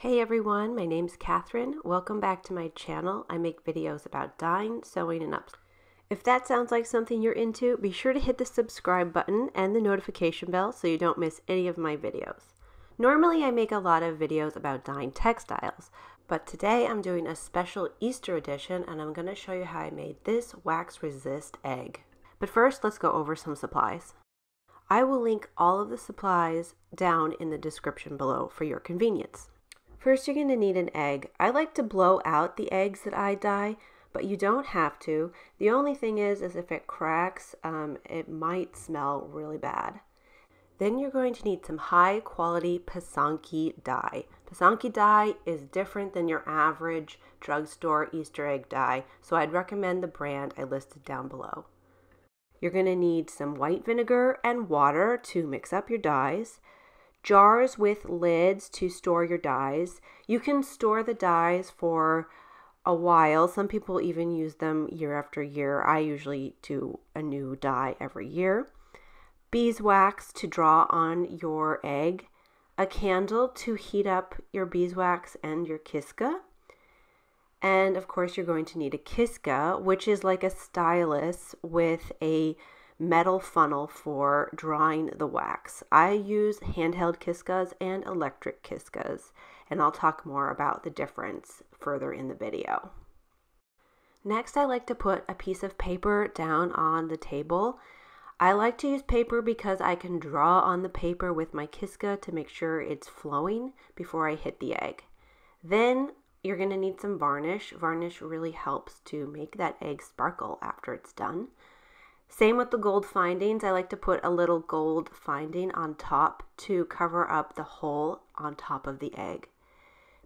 Hey everyone, my name's Catherine. Welcome back to my channel. I make videos about dyeing, sewing, and upcycling. If that sounds like something you're into, be sure to hit the subscribe button and the notification bell so you don't miss any of my videos. Normally I make a lot of videos about dyeing textiles, but today I'm doing a special Easter edition and I'm going to show you how I made this wax resist egg. But first, let's go over some supplies. I will link all of the supplies down in the description below for your convenience. First, you're going to need an egg. I like to blow out the eggs that I dye, but you don't have to. The only thing is if it cracks, it might smell really bad. Then you're going to need some high quality Pysanky dye. Pysanky dye is different than your average drugstore Easter egg dye, so I'd recommend the brand I listed down below. You're going to need some white vinegar and water to mix up your dyes. Jars with lids to store your dyes. You can store the dyes for a while. Some people even use them year after year. I usually do a new dye every year. Beeswax to draw on your egg. A candle to heat up your beeswax and your kiska. And of course you're going to need a kiska, which is like a stylus with a metal funnel for drawing the wax. I use handheld kiskas and electric kiskas, and I'll talk more about the difference further in the video. Next, I like to put a piece of paper down on the table. I like to use paper because I can draw on the paper with my kiska to make sure it's flowing before I hit the egg. Then you're going to need some varnish. Varnish really helps to make that egg sparkle after it's done. Same with the gold findings. I like to put a little gold finding on top to cover up the hole on top of the egg.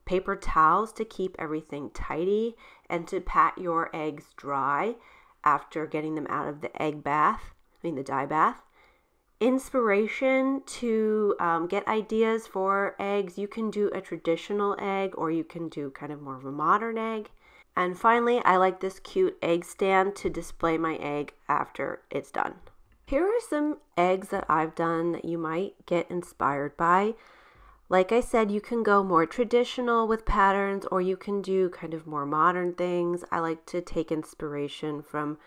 Paper towels to keep everything tidy and to pat your eggs dry after getting them out of the egg bath, the dye bath. Inspiration to get ideas for eggs. You can do a traditional egg or you can do kind of more of a modern egg. And finally, I like this cute egg stand to display my egg after it's done. Here are some eggs that I've done that you might get inspired by. Like I said, you can go more traditional with patterns or you can do kind of more modern things. I like to take inspiration from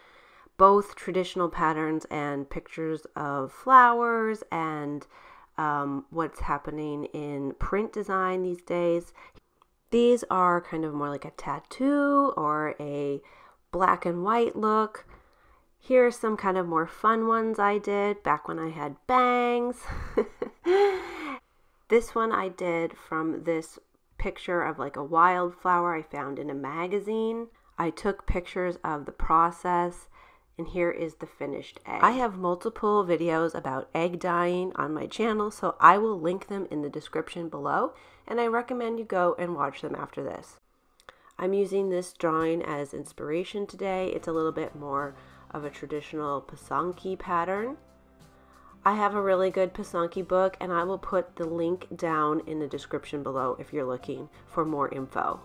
both traditional patterns and pictures of flowers and what's happening in print design these days. These are kind of more like a tattoo or a black and white look. Here are some kind of more fun ones I did back when I had bangs. This one I did from this picture of like a wildflower I found in a magazine. I took pictures of the process, and here is the finished egg. I have multiple videos about egg dyeing on my channel, so I will link them in the description below, and I recommend you go and watch them after this. I'm using this drawing as inspiration today. It's a little bit more of a traditional Pysanky pattern. I have a really good Pysanky book, and I will put the link down in the description below if you're looking for more info.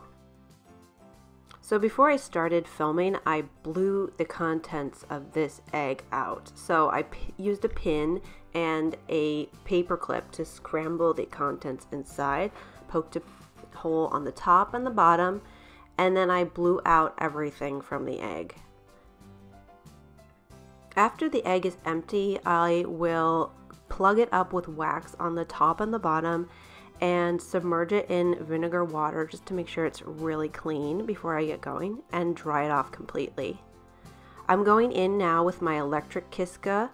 So before I started filming, I blew the contents of this egg out. So I used a pin and a paper clip to scramble the contents inside, poked a hole on the top and the bottom, and then I blew out everything from the egg. After the egg is empty, I will plug it up with wax on the top and the bottom and submerge it in vinegar water just to make sure it's really clean before I get going, and dry it off completely. I'm going in now with my electric kiska.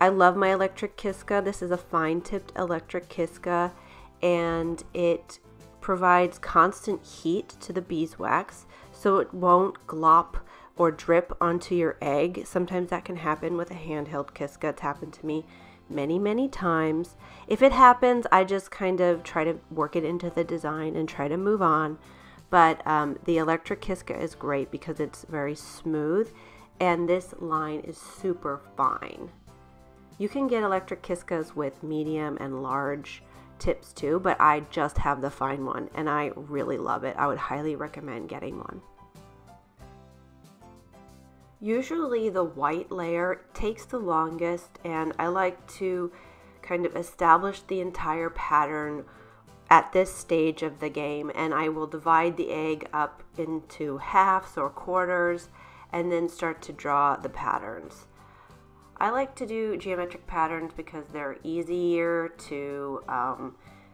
I love my electric kiska. This is a fine-tipped electric kiska, and it provides constant heat to the beeswax so it won't glop or drip onto your egg. Sometimes that can happen with a handheld kiska. It's happened to me many times. If it happens, I just kind of try to work it into the design and try to move on. But the electric kiska is great because it's very smooth, and this line is super fine. You can get electric kiskas with medium and large tips too, but I just have the fine one and I really love it. I would highly recommend getting one. Usually the white layer takes the longest, and I like to kind of establish the entire pattern at this stage of the game, and I will divide the egg up into halves or quarters and then start to draw the patterns. I like to do geometric patterns because they're easier to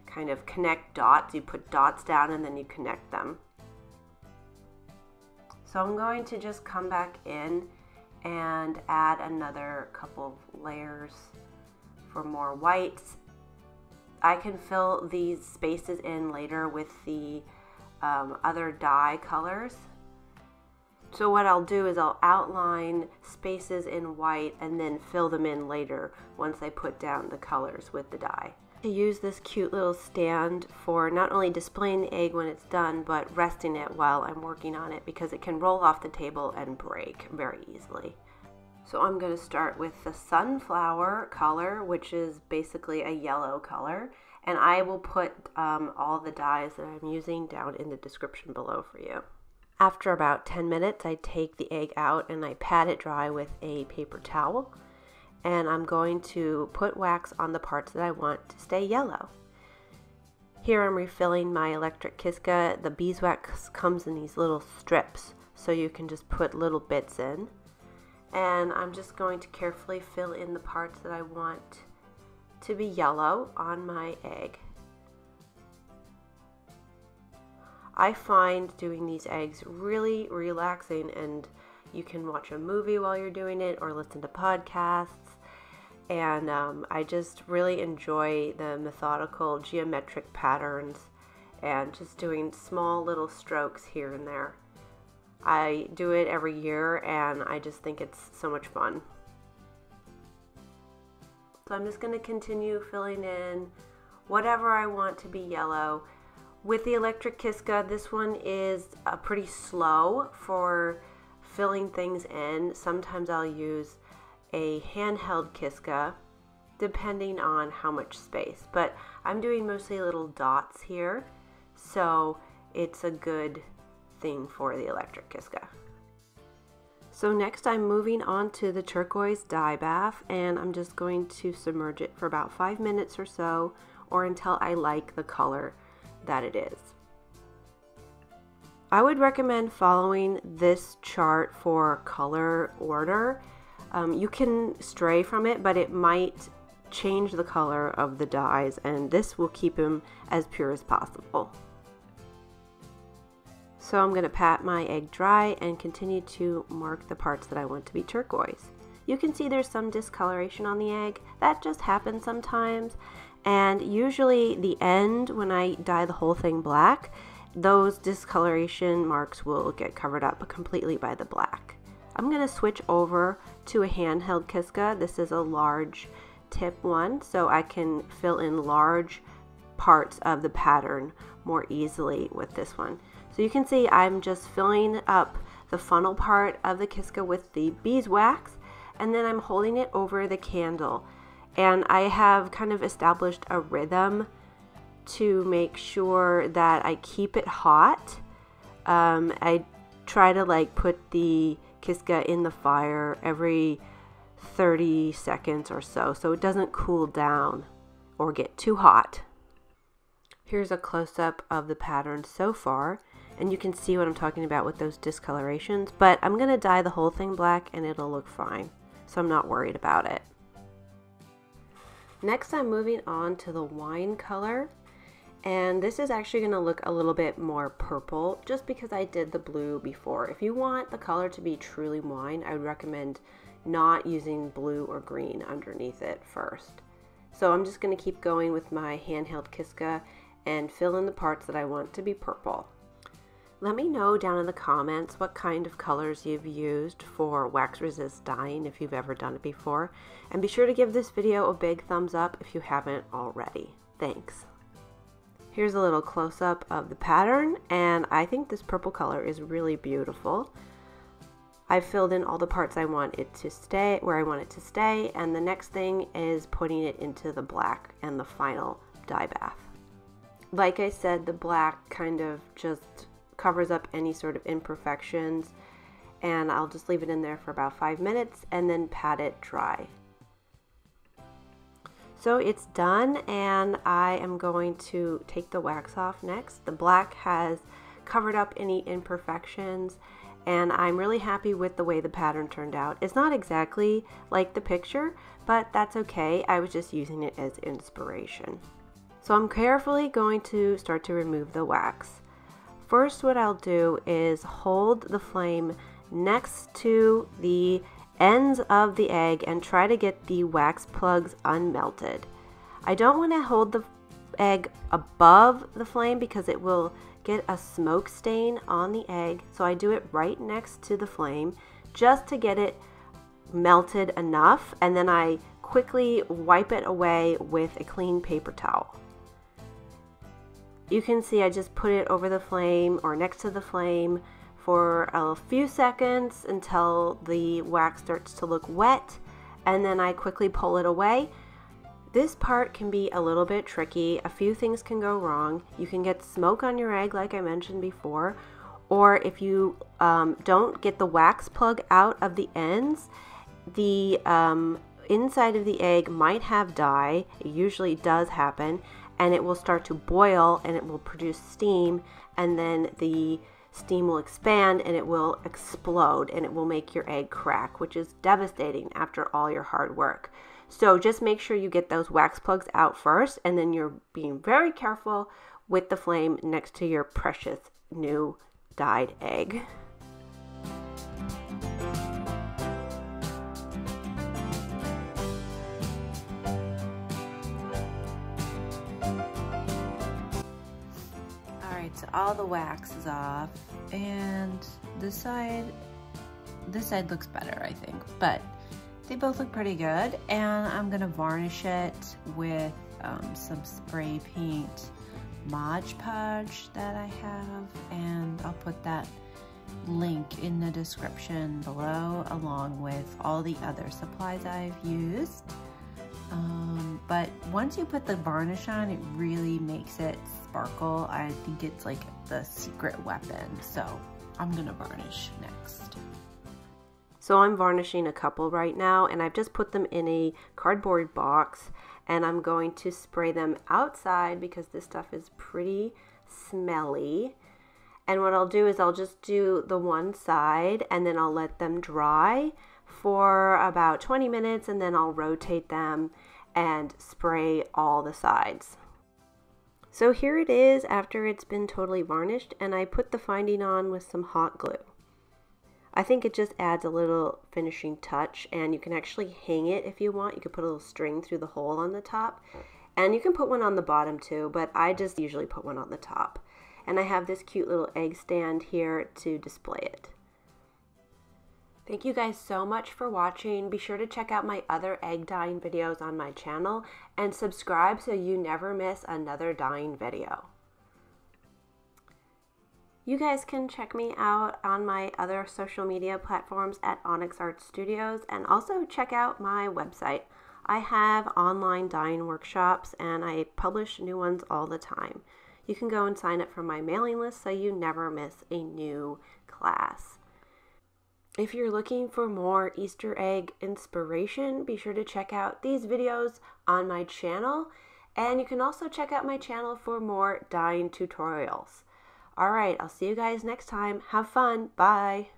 kind of connect dots. You put dots down and then you connect them. So I'm going to just come back in and add another couple of layers for more whites. I can fill these spaces in later with the other dye colors. So what I'll do is I'll outline spaces in white and then fill them in later once I put down the colors with the dye. I use this cute little stand for not only displaying the egg when it's done, but resting it while I'm working on it because it can roll off the table and break very easily. So I'm going to start with the sunflower color, which is basically a yellow color, and I will put all the dyes that I'm using down in the description below for you. After about 10 minutes, I take the egg out and I pat it dry with a paper towel, and I'm going to put wax on the parts that I want to stay yellow. Here I'm refilling my electric kiska. The beeswax comes in these little strips, so you can just put little bits in. And I'm just going to carefully fill in the parts that I want to be yellow on my egg. I find doing these eggs really relaxing, and you can watch a movie while you're doing it or listen to podcasts, and I just really enjoy the methodical geometric patterns and just doing small little strokes here and there. I do it every year and I just think it's so much fun. So I'm just going to continue filling in whatever I want to be yellow. With the electric kiska, this one is pretty slow for filling things in. Sometimes I'll use a handheld kiska depending on how much space, but I'm doing mostly little dots here, so it's a good thing for the electric kiska. So next I'm moving on to the turquoise dye bath, and I'm just going to submerge it for about 5 minutes or so, or until I like the color that it is. I would recommend following this chart for color order. You can stray from it, but it might change the color of the dyes, and this will keep them as pure as possible. So I'm going to pat my egg dry and continue to mark the parts that I want to be turquoise. You can see there's some discoloration on the egg. That just happens sometimes. And usually the end, when I dye the whole thing black, those discoloration marks will get covered up completely by the black. I'm going to switch over to a handheld kiska. This is a large tip one, so I can fill in large parts of the pattern more easily with this one. So you can see I'm just filling up the funnel part of the kiska with the beeswax, and then I'm holding it over the candle. And I have kind of established a rhythm to make sure that I keep it hot. I try to like put the kiska in the fire every 30 seconds or so it doesn't cool down or get too hot. Here's a close-up of the pattern so far, and you can see what I'm talking about with those discolorations, but I'm going to dye the whole thing black and it'll look fine, so I'm not worried about it. Next, I'm moving on to the wine color, and this is actually going to look a little bit more purple just because I did the blue before. If you want the color to be truly wine, I would recommend not using blue or green underneath it first. So I'm just going to keep going with my handheld kiska and fill in the parts that I want to be purple. Let me know down in the comments what kind of colors you've used for wax resist dyeing if you've ever done it before, and be sure to give this video a big thumbs up if you haven't already. Thanks. Here's a little close-up of the pattern, and I think this purple color is really beautiful. I filled in all the parts I want it to stay where I want it to stay, and the next thing is putting it into the black and the final dye bath. Like I said, the black kind of just covers up any sort of imperfections, and I'll just leave it in there for about 5 minutes and then pat it dry. So it's done, and I am going to take the wax off next. The black has covered up any imperfections, and I'm really happy with the way the pattern turned out. It's not exactly like the picture, but that's okay. I was just using it as inspiration. So I'm carefully going to start to remove the wax. First, what I'll do is hold the flame next to the ends of the egg and try to get the wax plugs unmelted. I don't want to hold the egg above the flame because it will get a smoke stain on the egg, so I do it right next to the flame just to get it melted enough, and then I quickly wipe it away with a clean paper towel. You can see I just put it over the flame or next to the flame for a few seconds until the wax starts to look wet, and then I quickly pull it away. This part can be a little bit tricky. A few things can go wrong. You can get smoke on your egg like I mentioned before, or if you don't get the wax plug out of the ends, the inside of the egg might have dye. It usually does happen, and it will start to boil and it will produce steam, and then the steam will expand and it will explode and it will make your egg crack, which is devastating after all your hard work. So just make sure you get those wax plugs out first, and then you're being very careful with the flame next to your precious new dyed egg. So all the wax is off, and this side looks better, I think, but they both look pretty good. And I'm gonna varnish it with some spray paint Mod Podge that I have, and I'll put that link in the description below along with all the other supplies I've used. But once you put the varnish on, it really makes it sparkle. I think it's like the secret weapon. So I'm gonna varnish next. So I'm varnishing a couple right now, and I've just put them in a cardboard box, and I'm going to spray them outside because this stuff is pretty smelly. And what I'll do is I'll just do the one side, and then I'll let them dry for about 20 minutes, and then I'll rotate them and spray all the sides. So here it is after it's been totally varnished, and I put the finding on with some hot glue. I think it just adds a little finishing touch, and you can actually hang it if you want. You could put a little string through the hole on the top, and you can put one on the bottom too, but I just usually put one on the top. And I have this cute little egg stand here to display it. Thank you guys so much for watching. Be sure to check out my other egg dyeing videos on my channel, and subscribe so you never miss another dyeing video. You guys can check me out on my other social media platforms at Onyx Art Studios, and also check out my website. I have online dyeing workshops, and I publish new ones all the time. You can go and sign up for my mailing list so you never miss a new class. If you're looking for more Easter egg inspiration, be sure to check out these videos on my channel, and you can also check out my channel for more dyeing tutorials. All right, I'll see you guys next time. Have fun. Bye.